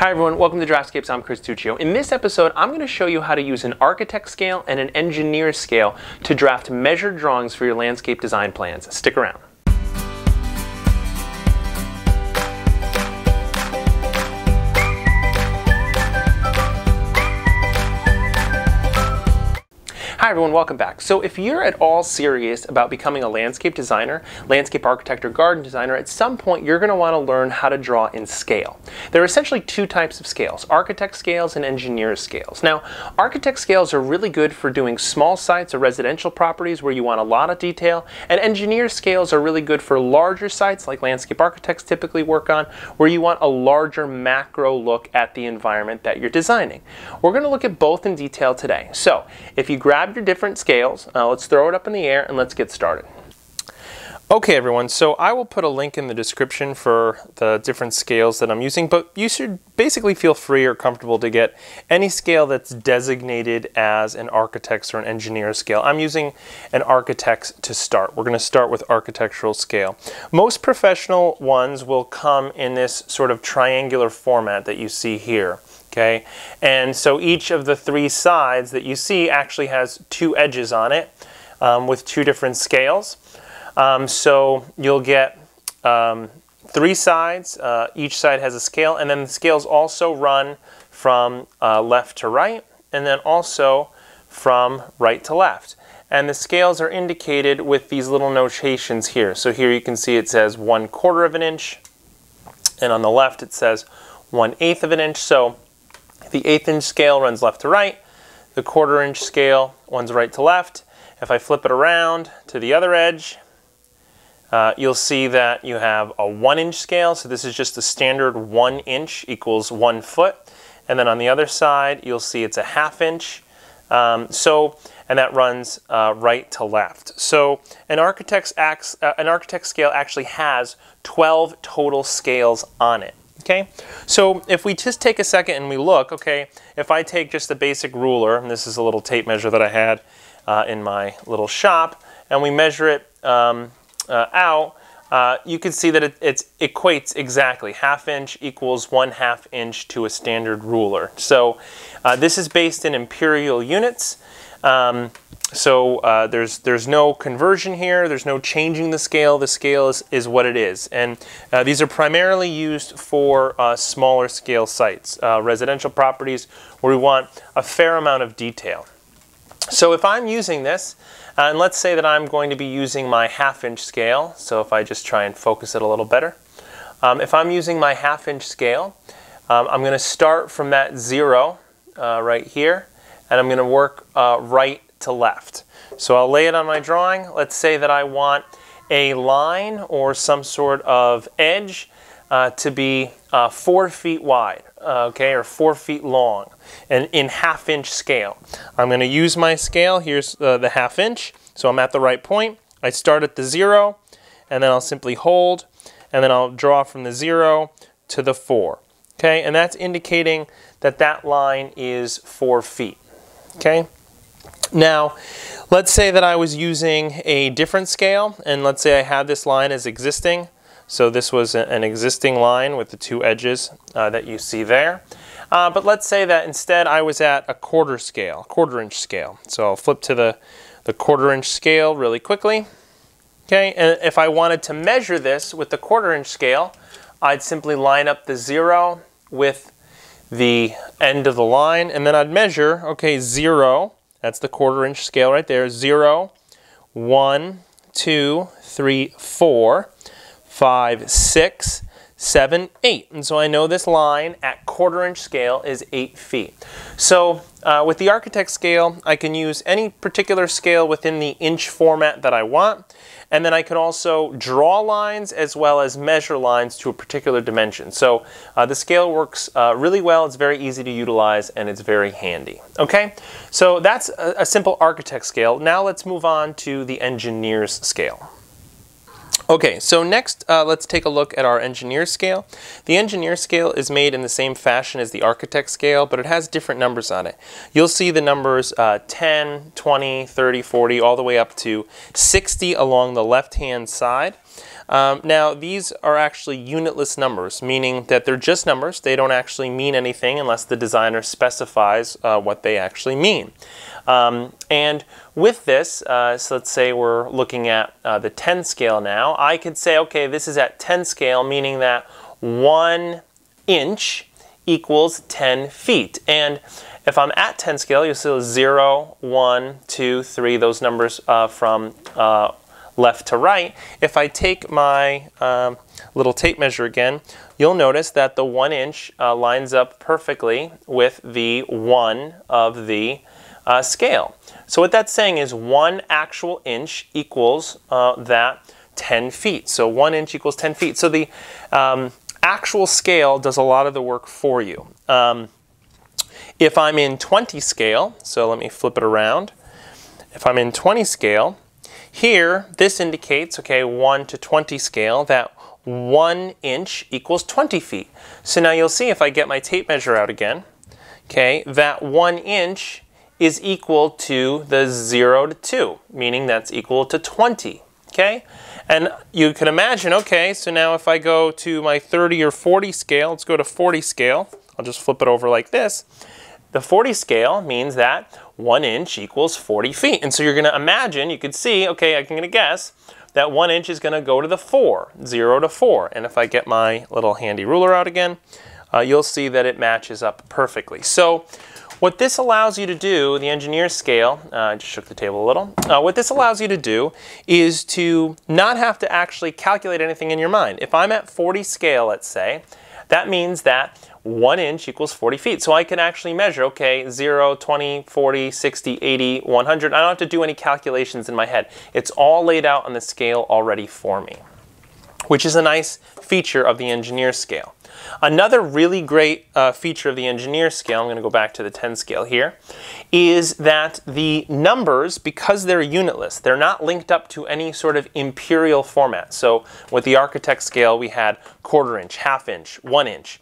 Hi everyone, welcome to Draftscapes. I'm Chris Tuccio. In this episode, I'm going to show you how to use an architect scale and an engineer scale to draft measured drawings for your landscape design plans. Stick around. Hi everyone, welcome back. So if you're at all serious about becoming a landscape designer, landscape architect or garden designer, at some point you're going to want to learn how to draw in scale. There are essentially two types of scales, architect scales and engineer scales. Now, architect scales are really good for doing small sites or residential properties where you want a lot of detail, and engineer scales are really good for larger sites like landscape architects typically work on, where you want a larger macro look at the environment that you're designing. We're going to look at both in detail today. So if you grab your different scales. Let's throw it up in the air and let's get started. Okay everyone, so I will put a link in the description for the different scales that I'm using, but you should basically feel free or comfortable to get any scale that's designated as an architect's or an engineer scale. I'm using an architect's to start. We're going to start with architectural scale. Most professional ones will come in this sort of triangular format that you see here. Okay, and so each of the three sides that you see actually has two edges on it with two different scales. So you'll get three sides, each side has a scale, and then the scales also run from left to right, and then also from right to left. And the scales are indicated with these little notations here. So here you can see it says 1/4 of an inch, and on the left it says 1/8 of an inch. So the 1/8 inch scale runs left to right, the 1/4 inch scale runs right to left. If I flip it around to the other edge, you'll see that you have a 1 inch scale. So this is just the standard 1 inch equals 1 foot. And then on the other side, you'll see it's a 1/2 inch. And that runs right to left. So an architect scale actually has 12 total scales on it. Okay, so if we just take a second and we look, okay, if I take just the basic ruler, and this is a little tape measure that I had in my little shop, and we measure it out, you can see that it equates exactly. 1/2 inch equals 1/2 inch to a standard ruler. So this is based in imperial units. There's no conversion here, there's no changing the scale is what it is. And these are primarily used for smaller scale sites, residential properties where we want a fair amount of detail. So if I'm using this, and let's say that I'm going to be using my 1/2 inch scale, so if I just try and focus it a little better. If I'm using my 1/2 inch scale, I'm going to start from that 0 right here, and I'm going to work right to left. So I'll lay it on my drawing. Let's say that I want a line or some sort of edge to be 4 feet wide, okay, or 4 feet long, and in 1/2 inch scale. I'm going to use my scale. Here's the 1/2 inch. So I'm at the right point. I start at the 0, and then I'll simply hold, and then I'll draw from the 0 to the 4. Okay, and that's indicating that that line is 4 feet. Okay. Now, let's say that I was using a different scale, and let's say I had this line as existing. So this was an existing line with the two edges that you see there. But let's say that instead I was at a 1/4 inch scale. So I'll flip to the 1/4 inch scale really quickly. Okay, and if I wanted to measure this with the 1/4 inch scale, I'd simply line up the 0 with the end of the line, and then I'd measure, okay, 0. That's the 1/4 inch scale right there. 0, 1, 2, 3, 4, 5, 6, 7, 8. And so I know this line at 1/4 inch scale is 8 feet. So with the architect scale, I can use any particular scale within the inch format that I want. And then I can also draw lines as well as measure lines to a particular dimension. So the scale works really well. It's very easy to utilize and it's very handy. Okay, so that's a simple architect scale. Now let's move on to the engineer's scale. Okay, so next let's take a look at our engineer scale. The engineer scale is made in the same fashion as the architect scale, but it has different numbers on it. You'll see the numbers 10, 20, 30, 40, all the way up to 60 along the left-hand side. Now, these are actually unitless numbers, meaning that they're just numbers. They don't actually mean anything unless the designer specifies what they actually mean. And with this, so let's say we're looking at the 10 scale now. I could say, okay, this is at 10 scale, meaning that 1 inch equals 10 feet. And if I'm at 10 scale, you'll see 0, 1, 2, 3, those numbers from left to right. If I take my little tape measure again, you'll notice that the 1 inch lines up perfectly with the 1 of the scale. So what that's saying is 1 actual inch equals that 10 feet. So 1 inch equals 10 feet. So the actual scale does a lot of the work for you. If I'm in 20 scale, so let me flip it around. If I'm in 20 scale, here, this indicates, okay, 1 to 20 scale, that 1 inch equals 20 feet. So now you'll see if I get my tape measure out again, okay, that 1 inch is equal to the 0 to 2, meaning that's equal to 20, okay? And you can imagine, okay, so now if I go to my 30 or 40 scale, let's go to 40 scale. I'll just flip it over like this. The 40 scale means that 1 inch equals 40 feet. And so you're going to imagine, you could see, okay, I'm going to guess that 1 inch is going to go to the 4, 0 to 4. And if I get my little handy ruler out again, you'll see that it matches up perfectly. So what this allows you to do, the engineer scale, I just shook the table a little. What this allows you to do is to not have to actually calculate anything in your mind. If I'm at 40 scale, let's say, that means that 1 inch equals 40 feet. So I can actually measure, okay, 0, 20, 40, 60, 80, 100. I don't have to do any calculations in my head. It's all laid out on the scale already for me, which is a nice feature of the engineer scale. Another really great feature of the engineer scale, I'm going to go back to the 10 scale here, is that the numbers, because they're unitless, they're not linked up to any sort of imperial format. So with the architect scale, we had quarter inch, half inch, 1 inch.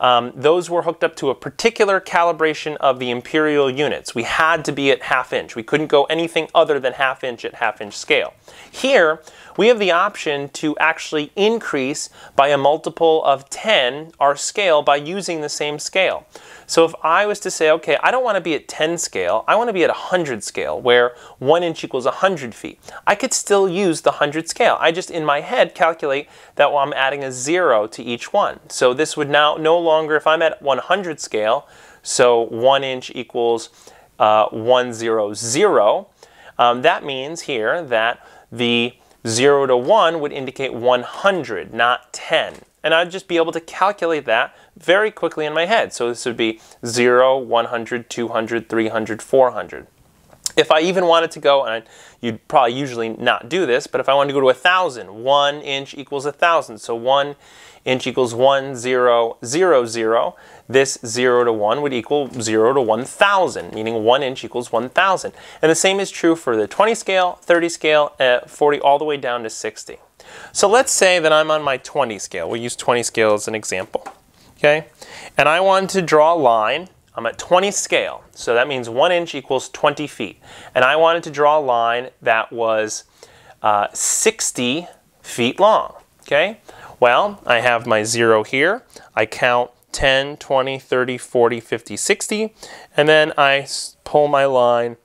Those were hooked up to a particular calibration of the imperial units. We had to be at half inch. We couldn't go anything other than half inch at half inch scale. Here, we have the option to actually increase by a multiple of 10 our scale by using the same scale. So if I was to say, okay, I don't want to be at 10 scale, I want to be at 100 scale, where 1 inch equals 100 feet. I could still use the 100 scale. I just, in my head, calculate that I'm adding a 0 to each one. So this would now no longer, if I'm at 100 scale, so 1 inch equals 100, that means here that the 0 to 1 would indicate 100, not 10. And I'd just be able to calculate that very quickly in my head. So this would be 0, 100, 200, 300, 400. If I even wanted to go, and you'd probably usually not do this, but if I wanted to go to 1,000, 1 inch equals 1,000. So 1 inch equals 1,000. This 0 to 1 would equal 0 to 1,000, meaning 1 inch equals 1,000. And the same is true for the 20 scale, 30 scale, 40, all the way down to 60. So let's say that I'm on my 20 scale. We'll use 20 scale as an example, okay? And I want to draw a line. I'm at 20 scale, so that means 1 inch equals 20 feet. And I wanted to draw a line that was 60 feet long, okay? Well, I have my 0 here. I count 10, 20, 30, 40, 50, 60, and then I pull my line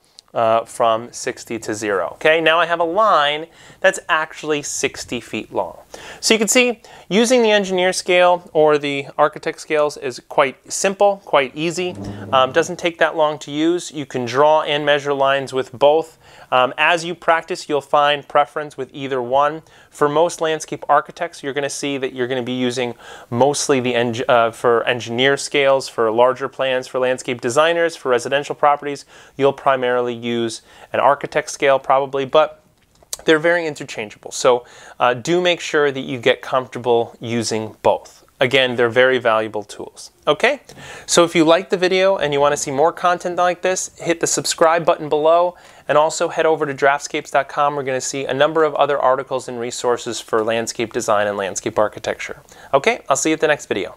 from 60 to 0. Okay, now I have a line that's actually 60 feet long. So you can see using the engineer scale or the architect scales is quite simple, quite easy. Doesn't take that long to use. You can draw and measure lines with both. As you practice, you'll find preference with either one. For most landscape architects, you're going to see that you're going to be using mostly the for engineer scales, for larger plans, for landscape designers, for residential properties. You'll primarily use an architect scale probably, but they're very interchangeable. So do make sure that you get comfortable using both. Again, they're very valuable tools. Okay, so if you like the video and you want to see more content like this, hit the subscribe button below And also head over to draftscapes.com. We're going to see a number of other articles and resources for landscape design and landscape architecture. Okay, I'll see you at the next video.